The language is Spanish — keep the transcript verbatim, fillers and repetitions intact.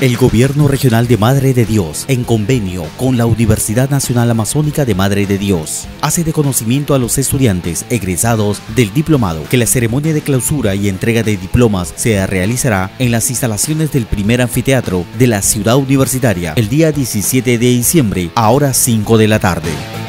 El Gobierno Regional de Madre de Dios, en convenio con la Universidad Nacional Amazónica de Madre de Dios, hace de conocimiento a los estudiantes egresados del diplomado que la ceremonia de clausura y entrega de diplomas se realizará en las instalaciones del primer anfiteatro de la ciudad universitaria el día diecisiete de diciembre a horas cinco de la tarde.